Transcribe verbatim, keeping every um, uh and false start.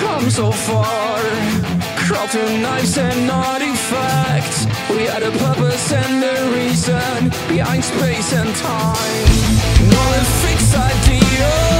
come so far. Crawled through knives and artifacts. We had a purpose and a reason behind space and time. Not a fixed idea.